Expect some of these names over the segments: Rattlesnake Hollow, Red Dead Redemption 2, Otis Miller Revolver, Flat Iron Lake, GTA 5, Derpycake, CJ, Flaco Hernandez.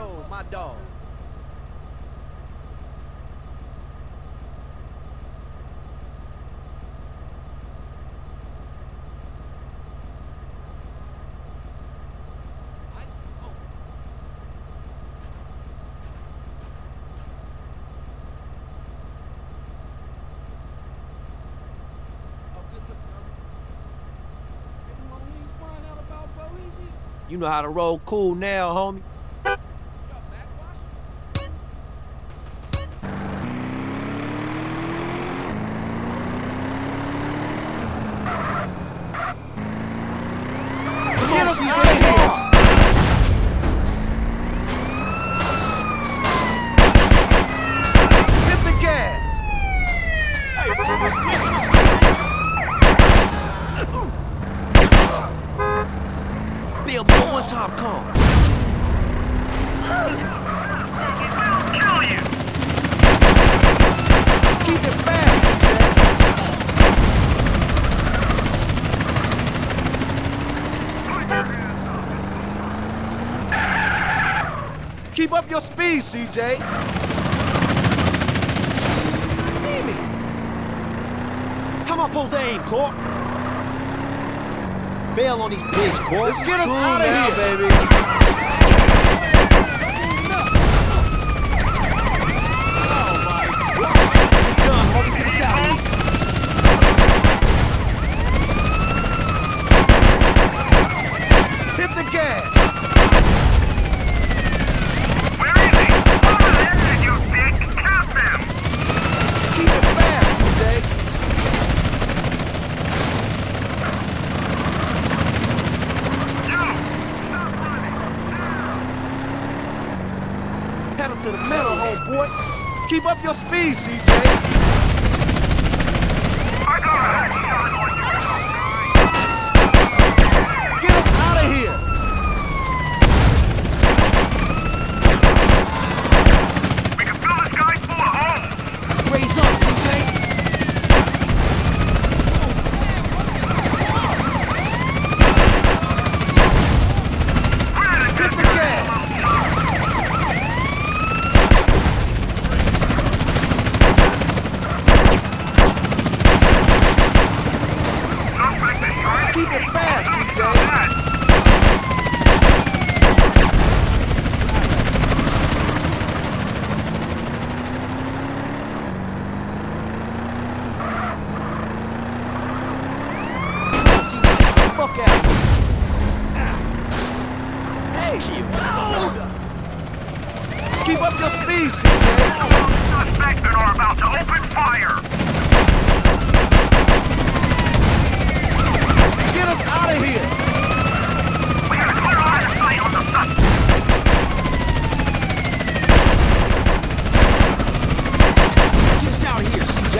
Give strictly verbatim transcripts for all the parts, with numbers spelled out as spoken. yo, my dog. You know how to roll cool now, homie. Keep up your speed, C J. Damn it. Come up, old aim, Corp. Bail on these pigs, Corp. Let's get us Ooh, out of now, here, baby. Oh my God! Done, homie. Get us out of here. Hit the gas. To the middle, homeboy. Keep up your speed, C J. Get us out of here. We can fill this guy full of holes. Raise up, C J. Hit the gas. Keep up your speed, C J. Suspects are about to open fire. Get us out of here. We got a clear line of sight on the suspect. Get us out of here, C J.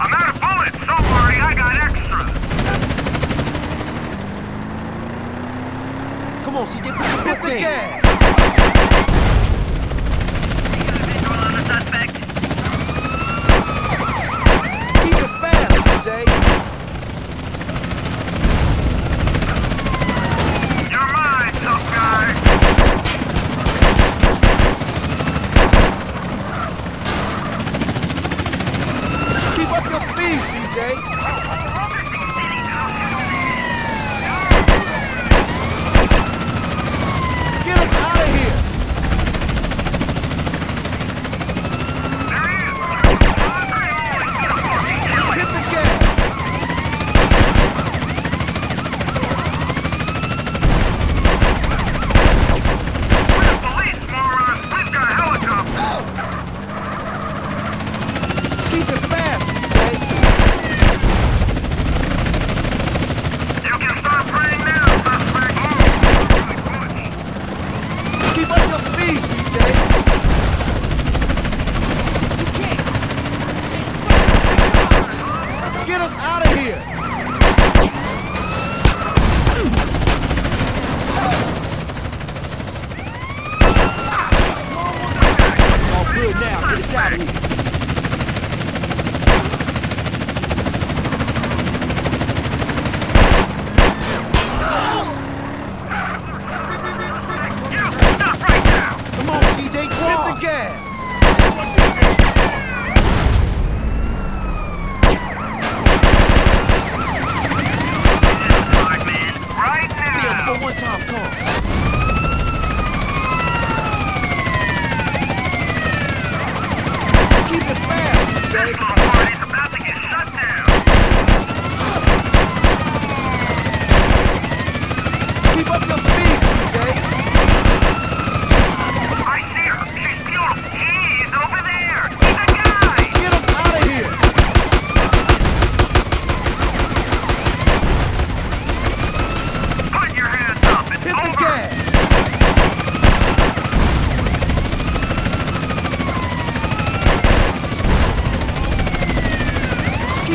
I'm out of bullets. Don't worry, I got extras. Come on, C J. Hit the gas. Get us out of here! Molotov, come on. Keep it fast. That party's about to get shut down. Keep up your speed, C J. I see her. She's beautiful. He's over there. He's a guy. Get him out of here. Put your hands up. It's hit over. The gas. Keep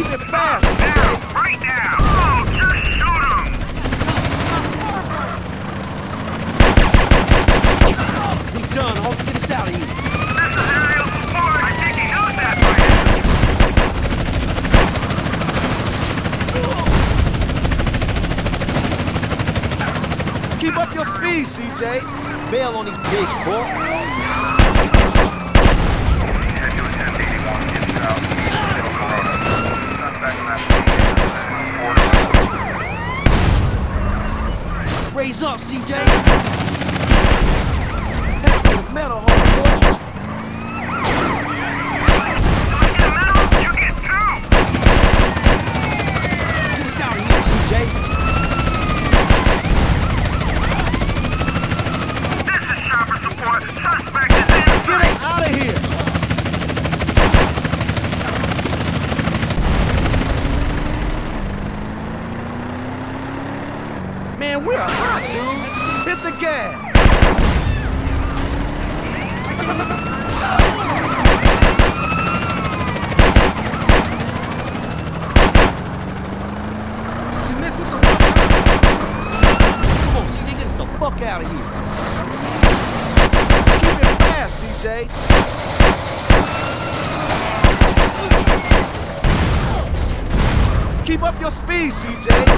it fast. Down, right now. Oh, just shoot him. He's done. I'll get us out of here. This is aerial support. I think he knows that by now. Keep up your speed, C J. Bail on these pigs, boy. Raise up, C J. That's the metal, homie, boy. I get him out. You get through. Get us out of here, C J. This is chopper support. Suspect is in. Get him out of here. Man, we're hot, dude. Hit the gas. She missed us. Come on, C J, get us the fuck out of here. Keep it fast, C J. Keep up your speed, C J. Get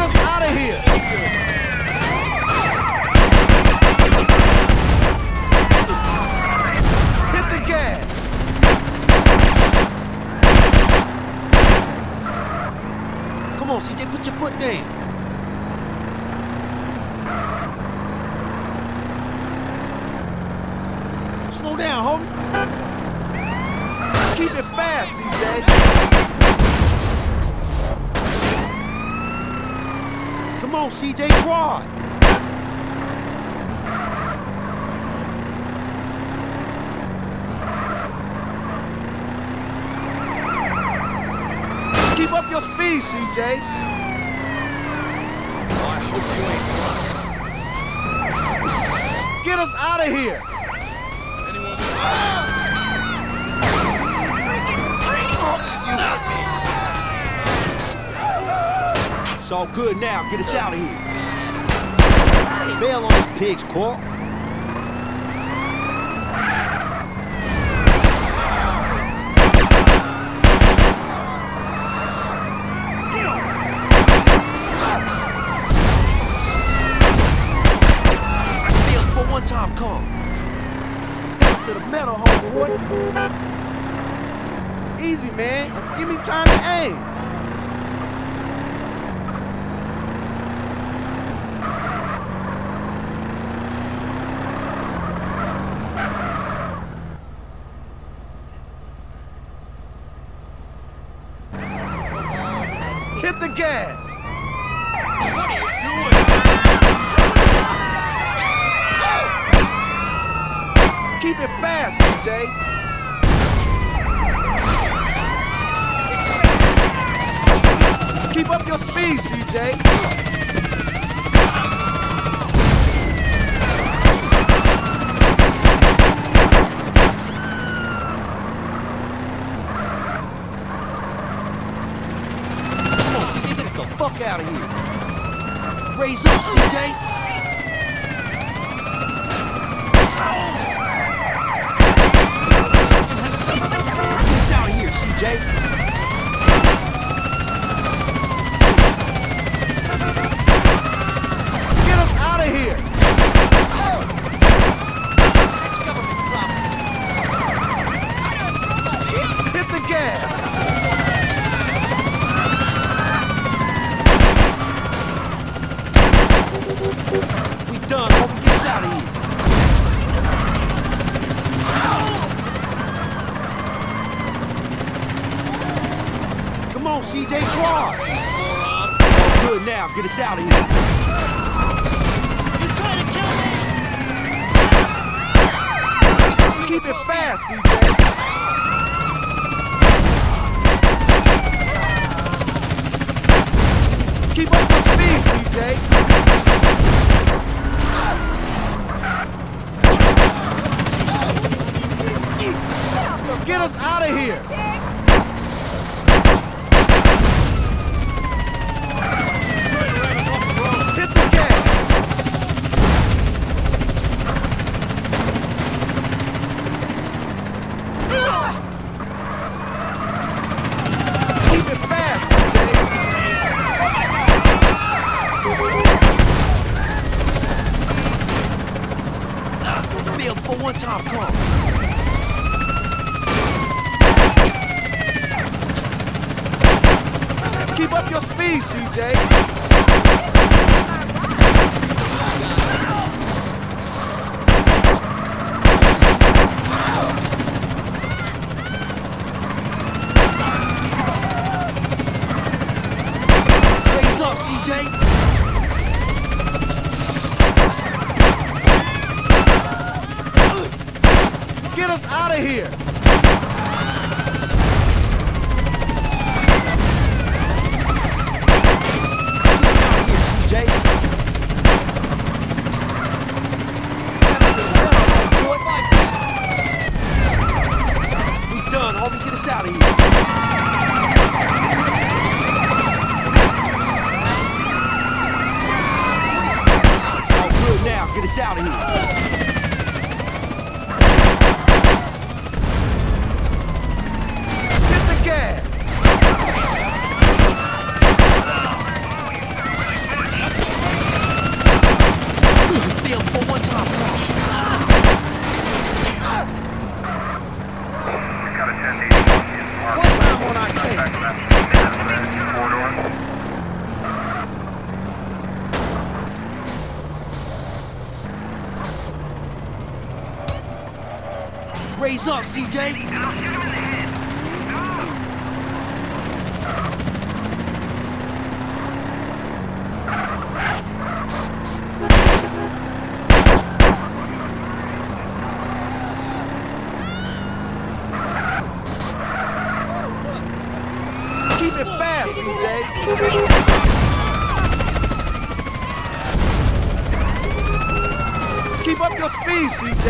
us out of here. Hit the gas. Come on, C J, put your foot down. Slow down, homie. Keep it fast, C J. Come on, C J, try. Keep up your speed, C J. Get us out of here. Anyone? Oh, you got me. It's all good now. Get us out of here. Bail on these pigs, Corp. Bail for one time, come. To the metal, homeboy. Easy, man. Give me time to aim. Hit the gas! What are you doing? Go! Keep it fast, C J. Keep up your speed, C J. Fuck out of here. Raise up, C J. Get us out of here, C J. Get us out of here. Hit the gas. on, C J, try. Uh, Good now, get us out of here. You trying to kill me? Keep it fast, C J. Keep up with me, C J. Get us out of here. Keep up your speed, C J. Face up, C J. Get us out of here! Get us out of here, C J! We done, homie, get us out of here! All good now, get us out of here! Raise up, C J! Get him. Keep it fast, C J! Keep up your speed, C J!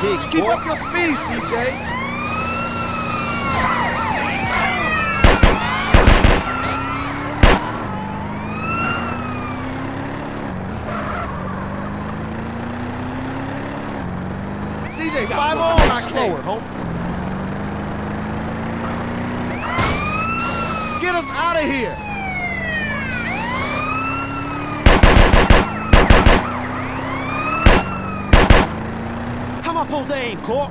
Pigs, keep boy. Up your speed, C J! C J, five on! I slower, home. Get us out of here! up all day in court.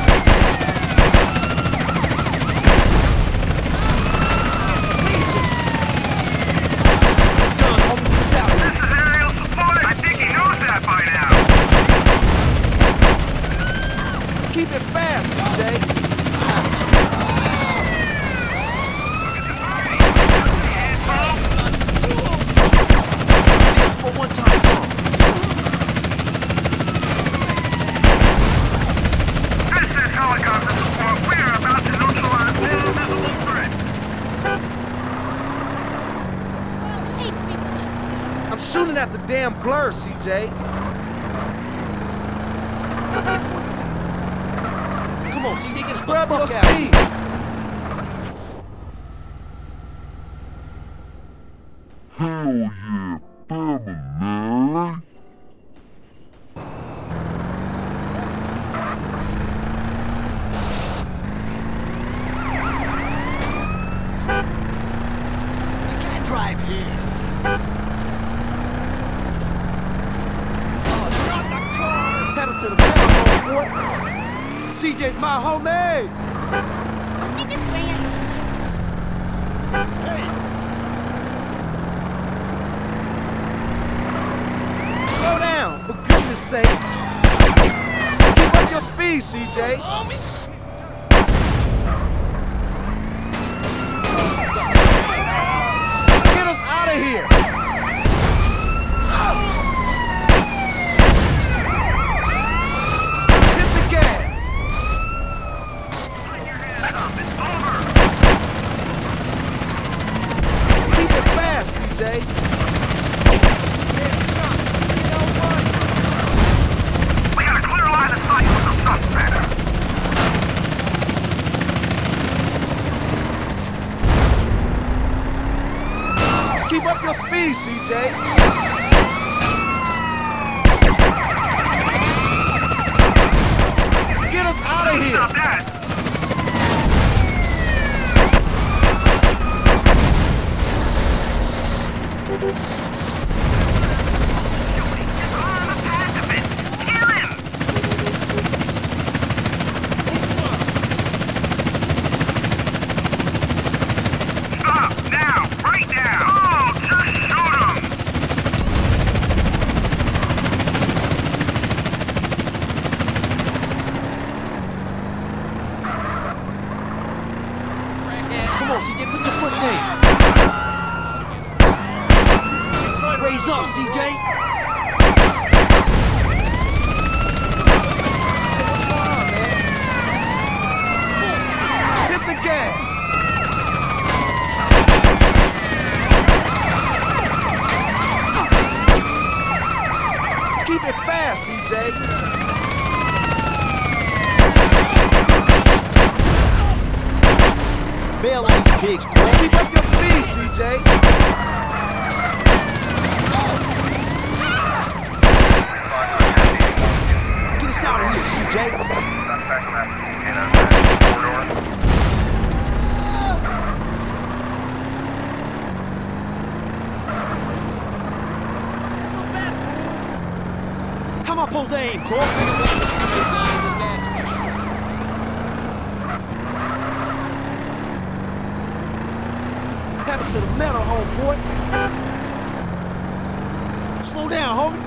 Keep it fast, C J. For one time. This is helicopter support. We are about to neutralize the invisible threat. I'm shooting at the damn blur, C J. Come on, C J, get us the fuck out. Hell yeah, baby, man. We can't drive here. Oh, drop the car! Pedal to the pedal, boy. C J's my homie! Take this way out. Hey! Slow down, for goodness sake! Keep up your speed, C J! Get us out of here! Keep up your speed, C J! Get us out of here! Stop that! Kill him! Stop now! Right now! Oh, just shoot him! Come on, C J, put your foot in. Raise up, C J! Hit the gas! Keep it fast, C J! Bail on these pigs, bro. Keep up your feet, C J! Jake. Stop back on that and I'm back in the corridor. Oh. Come up all day, Corp. Have it to the metal, homeboy. Slow down, homie.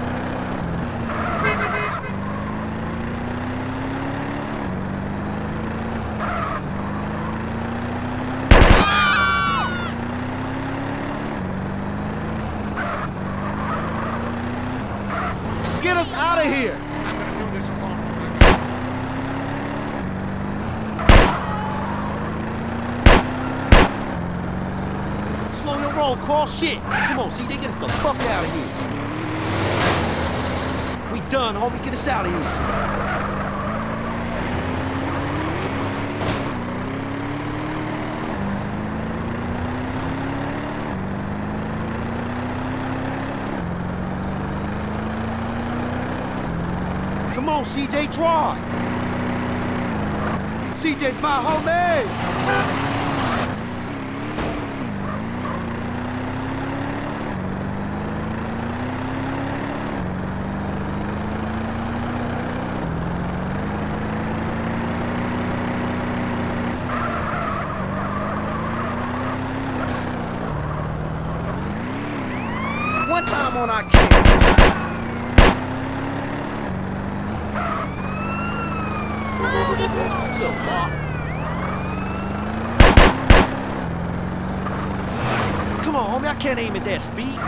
Get us out of here! I'm gonna do this alone. Slow your roll, call shit! Come on, C J, get us the fuck out of here! We done, homie, get us out of here! on, C J, try. C J, my homie. One time on our camera. Come on, homie, I can't aim at that speed.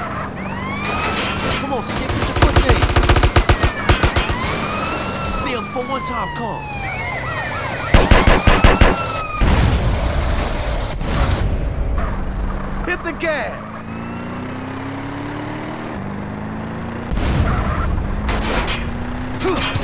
Come on, skip with your foot there. Bill, for one time, come. Hit the gas. Whew!